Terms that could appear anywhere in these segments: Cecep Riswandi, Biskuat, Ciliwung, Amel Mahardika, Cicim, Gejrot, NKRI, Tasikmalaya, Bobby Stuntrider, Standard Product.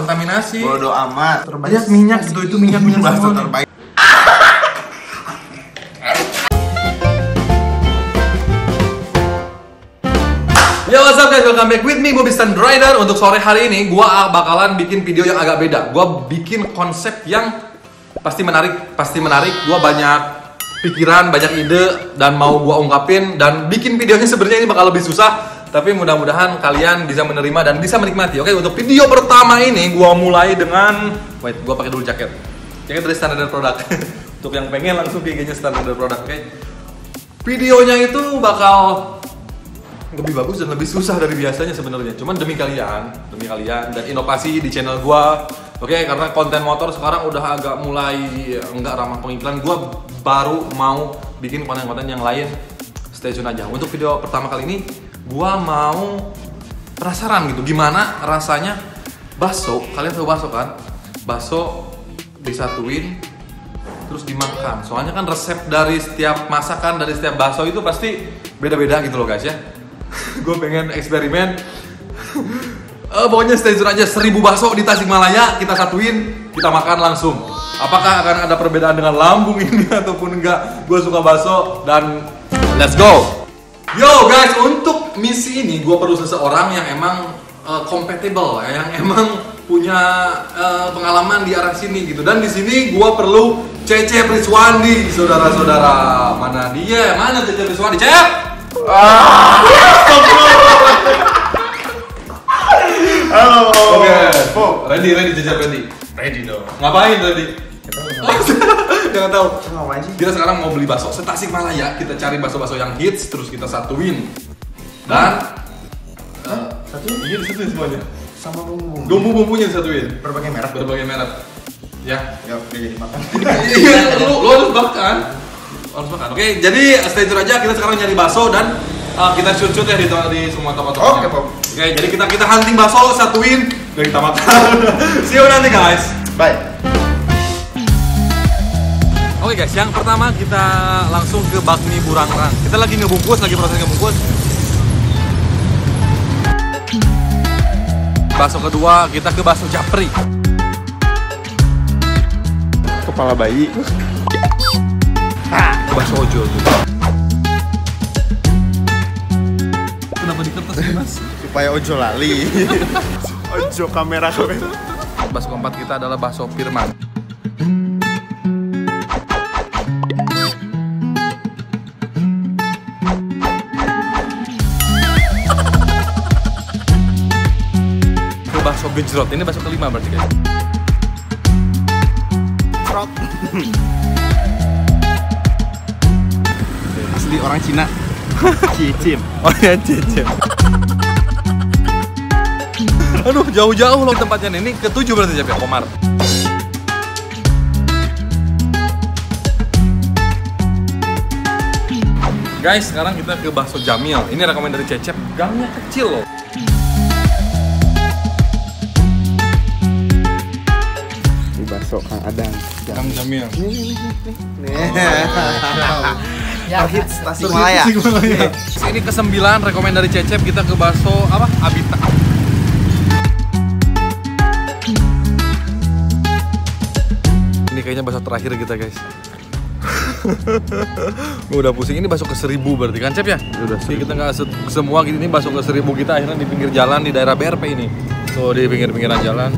kontaminasi. Bodoh amat. Terbaik. Lihat minyak gitu, itu minyak bahasa terbaik. Yo, what's up guys, welcome back with me, Bobby Stuntrider. Untuk sore hari ini, gua bakalan bikin video yang agak beda. Gua bikin konsep yang pasti menarik. Gua banyak pikiran, banyak ide, dan mau gua ungkapin. Dan bikin videonya sebenarnya ini bakal lebih susah, tapi mudah-mudahan kalian bisa menerima dan bisa menikmati. Oke, untuk video pertama ini, gua mulai dengan gua pakai dulu jaket. Jaket dari Standard Product. Untuk yang pengen langsung IG-nya Standard Product, oke. Videonya itu bakal lebih bagus dan lebih susah dari biasanya sebenarnya. Cuman demi kalian dan inovasi di channel gua. Oke, karena konten motor sekarang udah agak mulai enggak ramah pengiklan, gua baru mau bikin konten-konten yang lain. Stay tune aja. Untuk video pertama kali ini, gua mau penasaran gitu gimana rasanya bakso. Kalian tahu bakso kan? Bakso disatuin terus dimakan. Soalnya kan resep dari setiap masakan dari setiap bakso itu pasti beda-beda gitu loh guys ya. Gue pengen eksperimen. Pokoknya stay tune aja. 1000 bakso di Tasikmalaya kita satuin, kita makan langsung. Apakah akan ada perbedaan dengan lambung ini ataupun enggak? Gue suka bakso dan let's go. Yo guys, untuk misi ini gue perlu seseorang yang emang compatible, yang emang punya pengalaman di arah sini gitu. Dan di sini gue perlu Cecep Riswandi, saudara-saudara. Mana dia? Mana Cecep Riswandi? Cecep! Halo. Oke. Ready, Ready dong. Ngapain tadi? Jangan tahu. Ngapain sih? Kita sekarang mau beli bakso se-Tasikmalaya. Kita cari bakso-bakso yang hits, terus kita satuin. Dan satuin? Iya, satuin semuanya. Sama bumbu. Bumbu-bumbunya disatuin. Berbagai merek. Ya. Oke, jadi makan. Iya, lu harus makan. Oke, jadi stay tune aja. Kita sekarang nyari bakso dan kita shoot ya di semua toko-tokonya. Oke, jadi kita hunting bakso, satuin dan kita makan. See you nanti guys. Bye. Oke guys, yang pertama kita langsung ke bakmi burang-rang. Kita lagi ngebungkus, lagi proses ngebungkus. Bakso kedua kita ke bakso japri. Kepala bayi. Bakso ojo tuh. Kenapa di kertas sih mas? Supaya ojo lali. Ojo kamera. Bakso keempat kita adalah bakso Firman. Ke bakso gejrot, ini bakso kelima berarti guys. Trot. Di orang Cina. Cicim. Oh ya, cicim. Aduh, jauh-jauh loh tempatnya. Ini ke-7 berarti ya, Komar. Guys, sekarang kita ke bakso Jamil. Ini rekomen dari Cecep. Gangnya kecil loh. Di bakso Kang Adang. Kang Jamil. Nih. Ya, hits Tasikmalaya. Ini ke-9 rekomen dari Cecep, kita ke bakso apa? Abita. Ini kayaknya bakso terakhir kita, guys. Udah pusing, ini bakso ke-1000 berarti kan, Cep ya? Udah. Jadi kita nggak semua gini, ini bakso ke-1000 kita akhirnya di pinggir jalan di daerah BRP ini. Tuh, di pinggir-pinggiran jalan.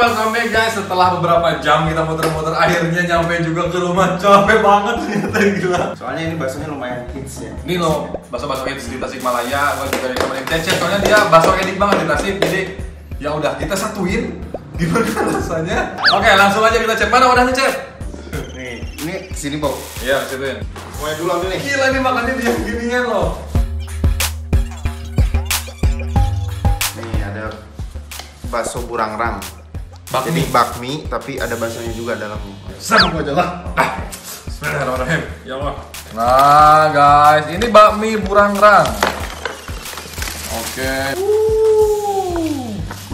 Welcome back guys, setelah beberapa jam kita muter-muter akhirnya nyampe juga ke rumah. Capek banget ternyata, gila. Soalnya ini baksonya lumayan hits ya. Ini loh, bakso-bakso hits di Tasikmalaya. Gue juga rekomen Cecep, soalnya dia bakso edik banget di Tasik. Jadi ya udah kita satuin gimana rasanya. Oke, langsung aja kita cek. Mana wadahnya Cep? Nih, ini kesini bau. Iya, satuin. Mau dulu ambil nih. Gila nih makannya dia ginian loh. Nih ada bakso burang-rang. Bakmi. Ini bakmi, tapi ada baksonya juga dalamnya. Sama gua coba. Bismillahirrahmanirrahim. Ya Allah. Nah, guys, ini bakmi burang-rang. Oke.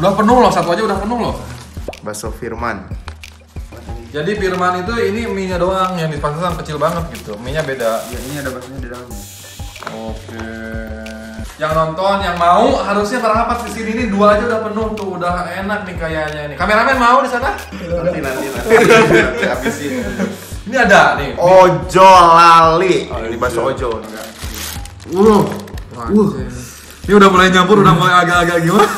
Udah penuh loh, satu aja udah penuh loh. Bakso Firman. Jadi Firman itu ini mie-nya doang yang di pantesan kecil banget gitu. Mie-nya beda. Ya, ini ada baksonya di dalamnya. Oke. Yang nonton, yang mau harusnya merapat di sini. Ini dua aja udah penuh tuh, udah enak nih kayaknya nih. Kameramen mau di sana? Nanti habisin. Ini ada nih. Ojolali. Oh, ini bakso ojol. Ini udah mulai nyampur, udah mulai agak-agak gimana?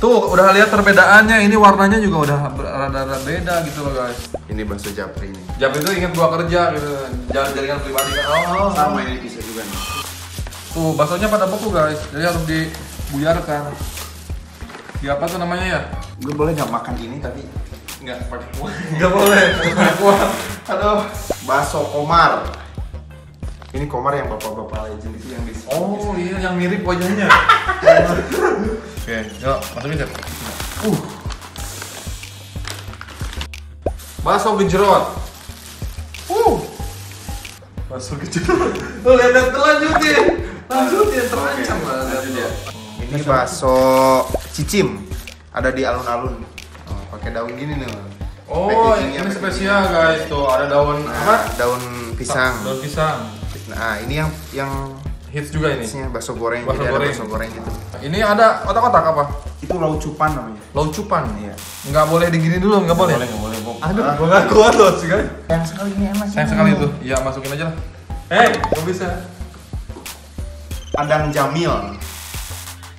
Tuh, udah lihat perbedaannya. Ini warnanya juga udah rada-rada beda gitu loh, guys. Ini bakso japri nih. Japri itu ingat gua kerja gitu. Jangan jaringan pribadi kan. Oh, sama ini bisa juga nih. Tuh, baksonya pada beku guys, jadi harus dibuyarkan. Di apa tuh namanya ya? Gue boleh nggak makan ini tapi nggak pakai kuah? Nggak boleh, pakai kuah. Aduh, bakso komar. Ini komar yang bapak-bapak legend itu yang di. Oh iya, yang mirip wajahnya. Oke, yuk masukin deh. Bakso genjerot. Bakso genjerot. Lo lihat dan terlanjutin. Lanjutin, terancam lah. Ini bakso cicim, ada di alun-alun. Oh, pakai daun gini nih. Oh, ini spesial guys tuh. Ada daun apa? Daun pisang. Daun pisang. Nah, ini yang hits juga ini. Isinya bakso goreng. Bakso goreng gitu. Ini ada otak-otak apa? Itu laucupan namanya. Laucupan, iya. Nggak boleh digini dulu, nggak boleh. Nggak boleh, Bob. Aduh, gua nggak kuat loh, guys. Yang sekali ini emang. Yang sekali itu, ya masukin aja lah. Hei, nggak bisa. Padang Jamil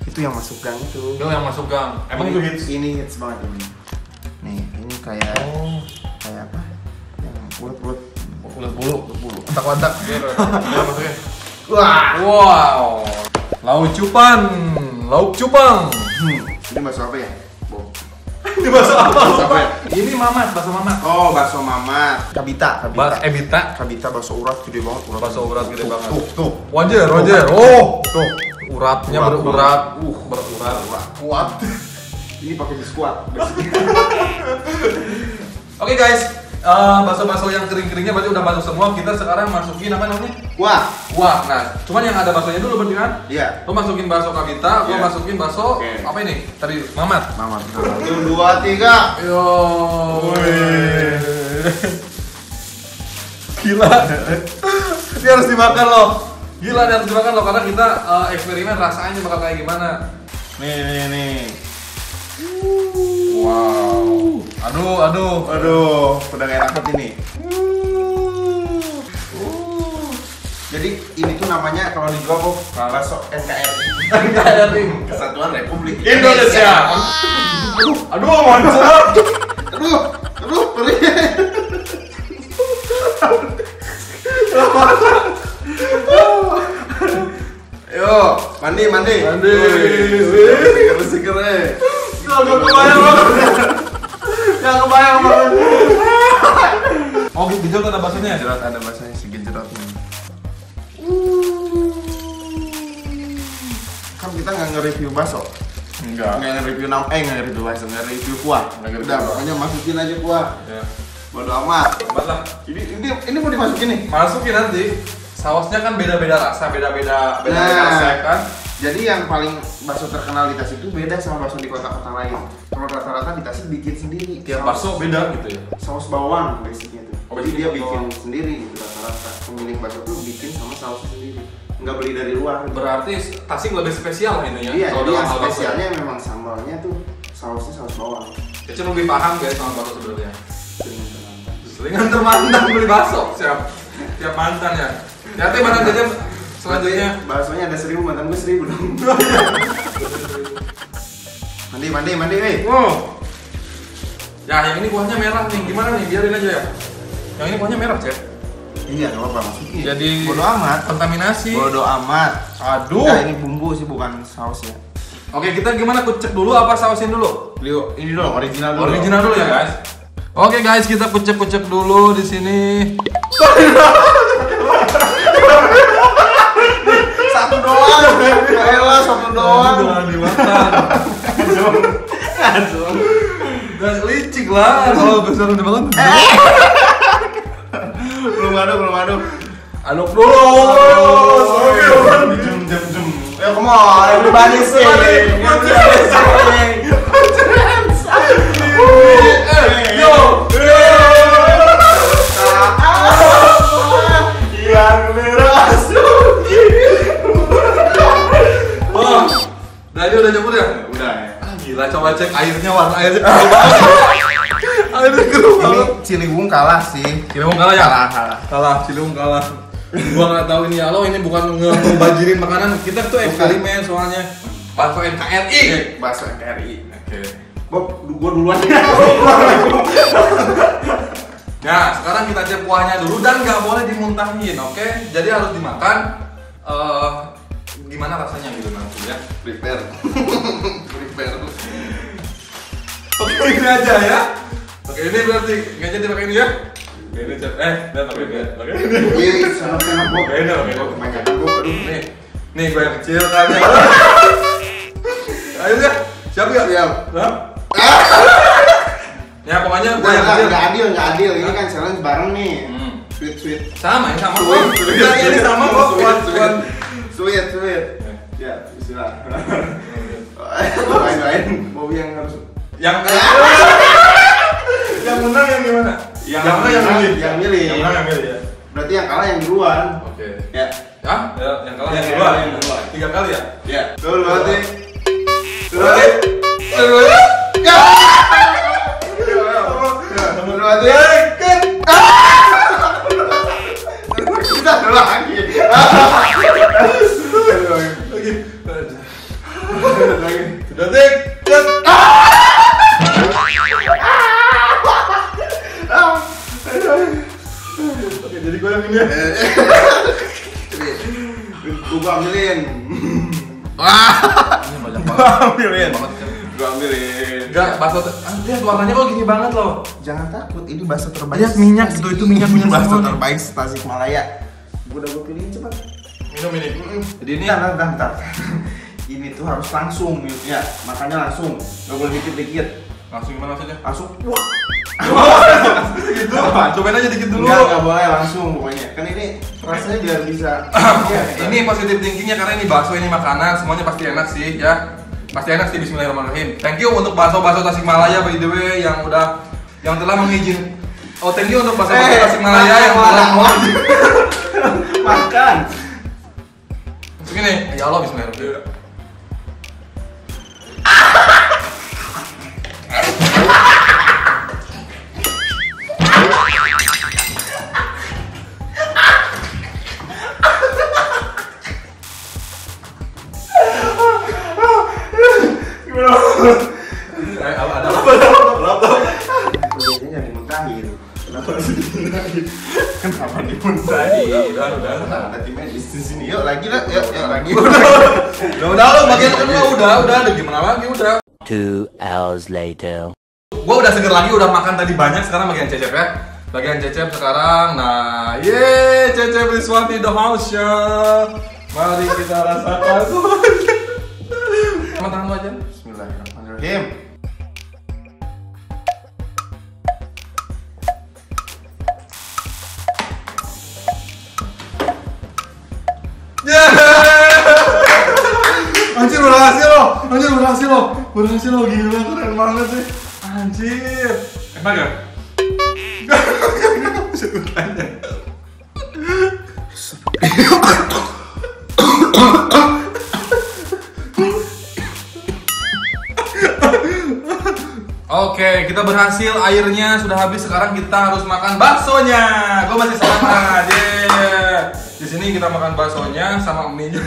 itu yang masuk gang itu. Yang masuk gang. Emang itu hits. Ini hits banget ini. Nih, ini kayak kayak apa? Yang bulat-bulat. Bulat-bulat. Kontak-kontak. Masukin. Wah. Wow. Laucupan. Lauk cupang. Ini bakso apa ya? Ini bakso apa? Ini mamat, bakso mamat. Oh, bakso mamat. Kabita. Kabita bakso urat gede banget. Bakso urat gede banget. Tuh. Wajar. Oh, tuh. Uratnya berurat. Berurat. Kuat. Ini pakai biskuat. Oke guys, bakso-bakso yang kering-keringnya berarti udah masuk semua. Kita sekarang masukin apa namanya? Kuah. Nah, cuman yang ada baksonya dulu berarti kan? Iya. Lo masukin bakso kabita, gue masukin bakso apa ini? Tadi mamat. 1, 2, 3. Yo. Gila. Ini harus dimakan loh. Gila, ini harus dimakan loh karena kita eksperimen rasanya bakal kayak gimana. Nih. Wow. Aduh, udah gak enak banget ini. Jadi ini tuh namanya kalau dijual kok bakso NKRI, Kesatuan Republik Indonesia. Aduh, monster. Aduh, perih. Yo, mandi. Seger. Gak kebayang banget. Oh, genjerot ada baksonya? Genjerot ada baksonya, si genjerotnya. Kan kita nggak nge-review bakso. Nggak nge-review bakso, nggak nge-review kuah. Udah, pokoknya masukin aja kuah. Bodo amat. Ini mau dimasukin nih? Masukin nanti. Sausnya kan beda-beda rasa, beda-beda rasa kan. Jadi yang paling bakso terkenal di Tasik itu beda sama bakso di kota-kota lain. Kalau rata-rata di Tasik bikin sendiri. Tiap bakso beda gitu ya? Saus bawang basicnya tuh. Oh, jadi dia bikin sendiri gitu rata-rata. Pemilik bakso tuh bikin sama saus sendiri. Nggak beli dari luar. Berarti Tasik lebih spesial ini ya? Iya, yang spesialnya memang sambalnya tuh sausnya saus bawang. Kecil lebih paham guys sama bakso sebenarnya. Seringan termantang beli bakso. Siap mantan ya. Lihatnya mantan saja. Selanjutnya baksonya ada 1000, mantan gue 1000 dong. mandi weh. Ya, yang ini kuahnya merah nih, gimana nih? Biarin aja ya. Yang ini kuahnya merah, Cek. Iya, gak apa-apa. Jadi bodo amat, kontaminasi. Bodo amat. Aduh. Nah, ini bumbu sih, bukan saus ya. Oke, kita gimana? Kucek dulu apa sausin dulu? Ini dulu, original dulu ya, guys. Oke, guys, kita kucek dulu di sini. Satu doang. Dimakan. Langsung. Dan licik lah kalau besar dimakan. Belum ada. Aduk dulu. Jam. Ya kemana? Dibalikin. Yo. Yang merah suki. udah nyampur ya? Udah ya. Ah gila, coba cek airnya, warna airnya keruh banget. Airnya keruh banget. Ciliwung kalah sih. Ciliwung kalah ya? Kalah, Ciliwung kalah. Gua nggak tahu ini ya, lo ini bukan ngebajirin makanan. Kita tuh eksperimen soalnya. Bakso NKRI. Bakso NKRI. Oke. Bob, gua duluan nih. Nah, sekarang kita cek kuahnya dulu dan nggak boleh dimuntahin, oke? Okay? Jadi harus dimakan. Gimana rasanya gitu nanti ya? Prepare. Prepare. Oke, ini aja ya. Oke, ini berarti nggak jadi pakai ini ya? Ini cat. Dan pakai ini. Oke. Ini sama-sama gua. Beda, beda. Nih. Nih gua yang kecil kan. Ayo ya. Siap ya? Siap. Ya pokoknya gue yang adil. Nggak adil, ini kan challenge bareng nih. Sweet Sama, sweet. Ya, istilah lain-lain, Bobby yang harus. Yang menang yang gimana? Yang milih ya. Berarti yang kalah yang duluan. Oke. Ya. Yang kalah yang duluan. 3 kali ya? Iya. Oke, jadi gue yang ini. Gue ambilin. Gue ambilin. Enggak, bakso. Lihat warnanya kok gini banget loh. Jangan takut, ini bakso terbaik. Lihat minyak gitu, itu minyak bakso terbaik Tasikmalaya. Gue pilihin, cepat. Minum ini. Jadi ini bentar. Ini tuh harus langsung ya, makanya langsung. Gak boleh dikit-dikit. Langsung gimana maksudnya? Langsung. Wah. Gitu. Cobain aja dikit dulu. Enggak boleh langsung pokoknya. Kan ini rasanya biar bisa. Ya, ini positif thinkingnya karena ini bakso, ini makanan, semuanya pasti enak sih ya. Pasti enak sih, bismillahirrahmanirrahim. Thank you untuk bakso-bakso Tasikmalaya by the way yang telah mengizinkan. Oh, thank you untuk bakso-bakso Tasikmalaya yang telah makan. Segini. Ya Allah, bismillahirrahmanirrahim. Kenapa dimuntahin? Udah. Nanti medis di sini. Yuk lagi. Udah lo bagian kedua udah ada gimana lagi udah. 2 hours later. Gua udah seger lagi, udah makan tadi banyak. Sekarang bagian Cecep ya. Bagian Cecep sekarang. Nah, ye Cecep Riswandi the house ya. Mari kita rasakan. Sama tangan lo aja. Bismillahirrahmanirrahim. Anjir berhasil lo, gila keren banget sih. Anjir. Enak gak? Oke, kita berhasil, airnya sudah habis, sekarang kita harus makan baksonya. Gue masih sama, yeah. Di sini kita makan baksonya sama mie-nya.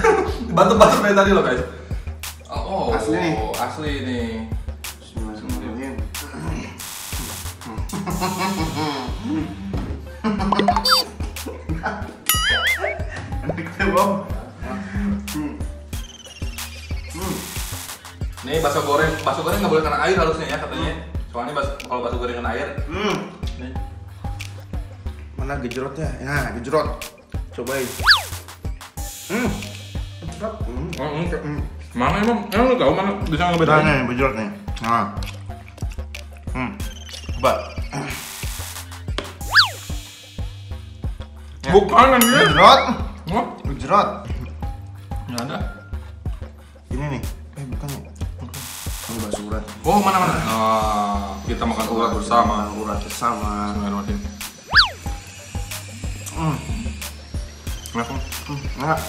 Bantu-bantu kayak tadi loh guys. Oh, asli nih. Bismillahirrahmanirrahim. Nih bakso goreng nggak boleh kena air harusnya ya katanya. Soalnya kalau bakso goreng kena air. Nih. Mana gejrotnya? Nah, gejrot. Cobain. Mana emang lu tahu mana bisa ngebedain? Nah, bejrotnya. Nah. Coba. Bukan anjir. Bejrot. Wah, bejrot. Enggak ada. Ini nih. Bukan. Ini bakso urat. Oh, mana-mana. Ah, kita makan urat bersama. Bismillahirrahmanirrahim. Enak.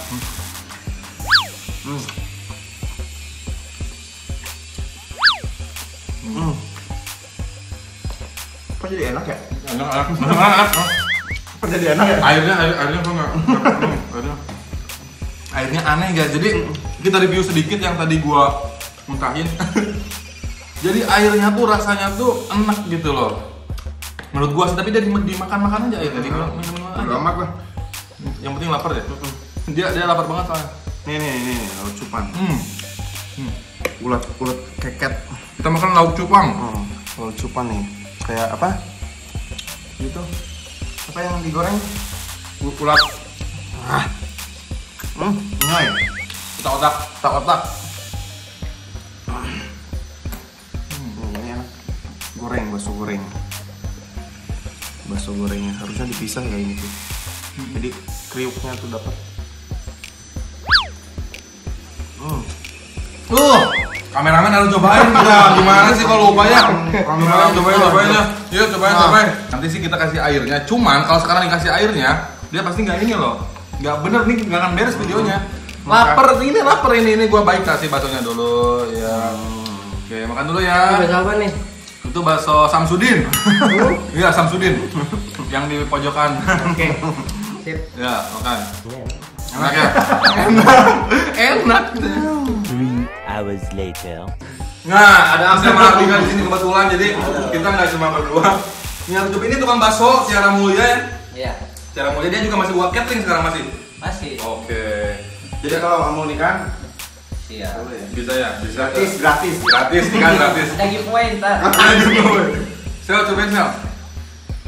jadi enak ya? Enak. Kok jadi enak ya? Airnya kok nggak? Airnya aneh guys, jadi kita review sedikit yang tadi gua muntahin. Jadi airnya tuh rasanya tuh enak gitu loh. Menurut gua sih, tapi dia dimakan-makan aja airnya, minum-minum aja. Amat lah. Yang penting lapar ya. Dia lapar banget soalnya. Nih, lauk cupang. Ulat keket. Kita makan lauk cupang. Lauk cupang nih. Kayak apa? Gitu. Apa yang digoreng? Ulat. Nyai. Otak-otak. Goreng, bakso goreng. Bakso gorengnya harusnya dipisah ya ini tuh. Jadi kriuknya tuh dapat. Kameramen harus cobain juga. Gimana sih kalau lupa ya? Kameramen cobain ya. Yuk cobain. Nanti sih kita kasih airnya. Cuman kalau sekarang dikasih airnya, dia pasti nggak ini loh. Nggak bener nih, nggak akan beres videonya. Lapar ini gua baik kasih baksonya dulu ya. Oke, makan dulu ya. Bakso apa nih? Itu bakso Samsudin. Iya, Samsudin. Yang di pojokan. Oke. Sip. Ya, makan. Enak ya? Enak. 3 hours later. Nah, ada Amel Mardi di sini kebetulan, jadi kita nggak cuma berdua. Yang ini tukang bakso Tiara Mulia ya? Iya. Tiara Mulia dia juga masih buat catering sekarang masih? Masih. Oke. Jadi kalau mau nikah Bisa ya? Gratis kan, gratis. Ada giveaway ntar. Sel, cobain Sel.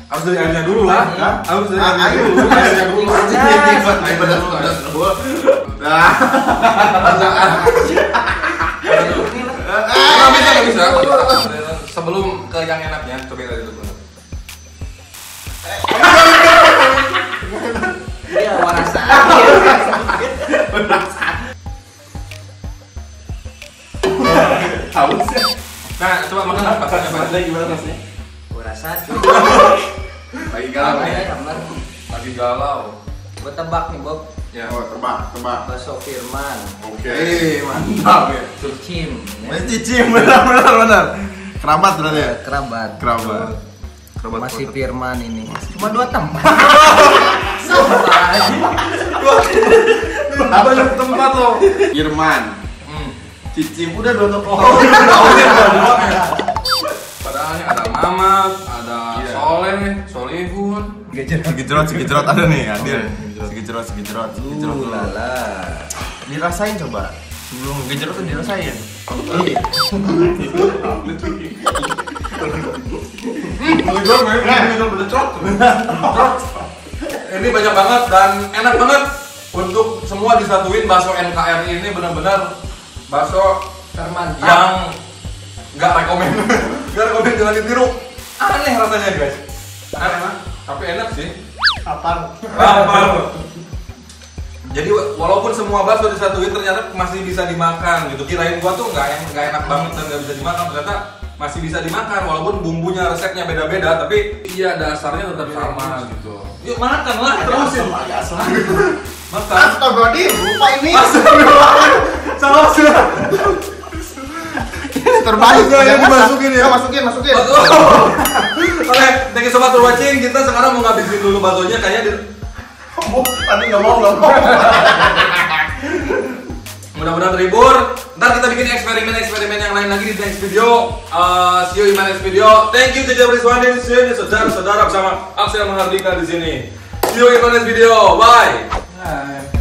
Harus dari airnya dulu lah. Harus dari airnya dulu. Bisa. Sebelum ke yang enaknya, cobain dari dulu. Iya, warasaan. Haus ya? Nah, coba makan rasanya gimana rasanya? Gua rasa lagi galau. Gua tebak nih Bob. Ya, tebak. Bakso Firman. Oke, mantap ya. Cicim, benar. Kerabat berarti ya? Kerabat. Masih Firman ini. Cuma 2 tempat. Sumpah aja. 2 tempat loh. Firman. Cicim udah dua tokoh. Padahalnya ada Mamat, ada Soleh, Solihun. Gejrot ada nih, hadir. Gejrot. Dirasain coba. Sebelum gejrot tuh dirasain. Ini banyak banget dan enak banget untuk semua disatuin. Bakso NKRI ini benar-benar bakso Firman yang nggak rekomen, jangan ditiru. Aneh rasanya guys, aneh mah, tapi enak sih. Lapar. Jadi walaupun semua bakso disatuin ternyata masih bisa dimakan gitu. Kirain gua tuh nggak enak banget dan nggak bisa dimakan, ternyata masih bisa dimakan walaupun bumbunya resepnya beda-beda, tapi iya dasarnya tetap sama gitu. Yuk makan lah terusin. Makan. Astagfirullahaladzim, lupa ini. Salah sudah. Terbaik yang dimasukin ya. Masukin. Oke, thank you sobat for watching. Kita sekarang mau ngabisin dulu baksonya kayaknya. Tadi nggak mau. Mudah-mudahan terhibur. Ntar kita bikin eksperimen yang lain lagi di next video. See you in my next video. Thank you Cecep Riswandi, see you saudara-saudara bersama Amel Mahardika di sini. See you in my next video. Bye.